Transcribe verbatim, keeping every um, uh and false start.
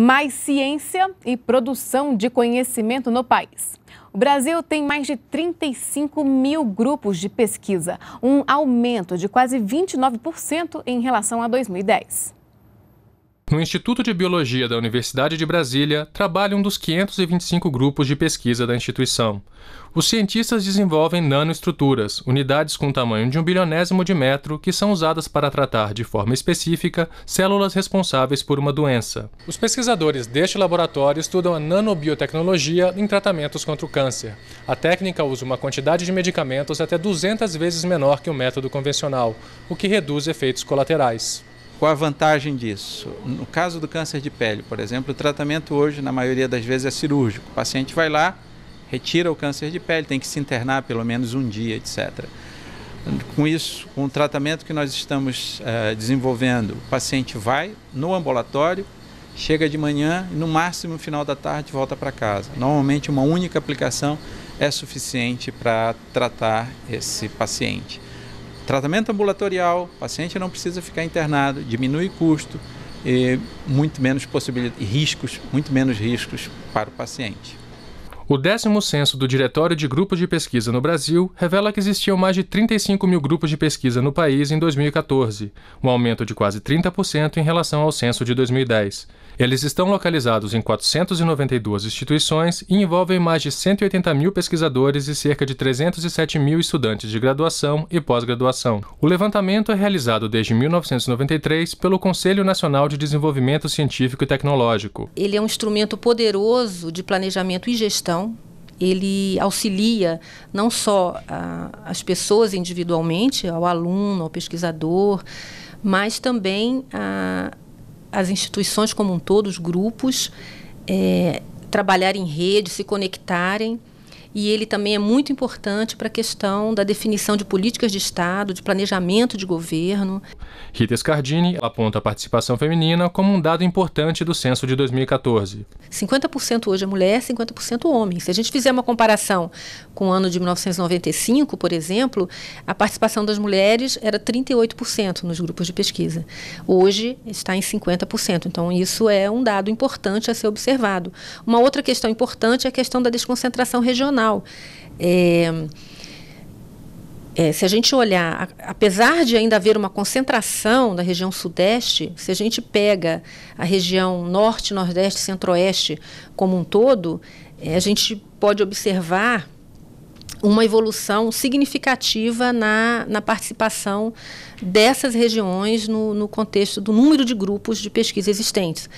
Mais ciência e produção de conhecimento no país. O Brasil tem mais de trinta e cinco mil grupos de pesquisa, um aumento de quase vinte e nove por cento em relação a dois mil e dez. No Instituto de Biologia da Universidade de Brasília, trabalha um dos quinhentos e vinte e cinco grupos de pesquisa da instituição. Os cientistas desenvolvem nanoestruturas, unidades com tamanho de um bilionésimo de metro, que são usadas para tratar de forma específica células responsáveis por uma doença. Os pesquisadores deste laboratório estudam a nanobiotecnologia em tratamentos contra o câncer. A técnica usa uma quantidade de medicamentos até duzentas vezes menor que o método convencional, o que reduz efeitos colaterais. Qual a vantagem disso? No caso do câncer de pele, por exemplo, o tratamento hoje, na maioria das vezes, é cirúrgico. O paciente vai lá, retira o câncer de pele, tem que se internar pelo menos um dia, etcétera. Com isso, com o tratamento que nós estamos eh, desenvolvendo, o paciente vai no ambulatório, chega de manhã e, no máximo, no final da tarde, volta para casa. Normalmente, uma única aplicação é suficiente para tratar esse paciente. Tratamento ambulatorial, o paciente não precisa ficar internado, diminui custo e muito menos possibilidade, riscos, muito menos riscos para o paciente. O décimo censo do Diretório de Grupos de Pesquisa no Brasil revela que existiam mais de trinta e cinco mil grupos de pesquisa no país em dois mil e quatorze, um aumento de quase trinta por cento em relação ao censo de dois mil e dez. Eles estão localizados em quatrocentas e noventa e duas instituições e envolvem mais de cento e oitenta mil pesquisadores e cerca de trezentos e sete mil estudantes de graduação e pós-graduação. O levantamento é realizado desde mil novecentos e noventa e três pelo Conselho Nacional de Desenvolvimento Científico e Tecnológico. Ele é um instrumento poderoso de planejamento e gestão. Ele auxilia não só a, as pessoas individualmente, ao aluno, ao pesquisador, mas também a, as instituições como um todo, os grupos, é, trabalhar em rede, se conectarem. E ele também é muito importante para a questão da definição de políticas de Estado, de planejamento de governo. Rita Scardini aponta a participação feminina como um dado importante do censo de dois mil e quatorze. cinquenta por cento hoje é mulher, cinquenta por cento homem. Se a gente fizer uma comparação com o ano de mil novecentos e noventa e cinco, por exemplo, a participação das mulheres era trinta e oito por cento nos grupos de pesquisa. Hoje está em cinquenta por cento. Então isso é um dado importante a ser observado. Uma outra questão importante é a questão da desconcentração regional. É, é, se a gente olhar, a, apesar de ainda haver uma concentração da região sudeste, se a gente pega a região norte, nordeste, centro-oeste como um todo, é, a gente pode observar uma evolução significativa na, na participação dessas regiões no, no contexto do número de grupos de pesquisa existentes.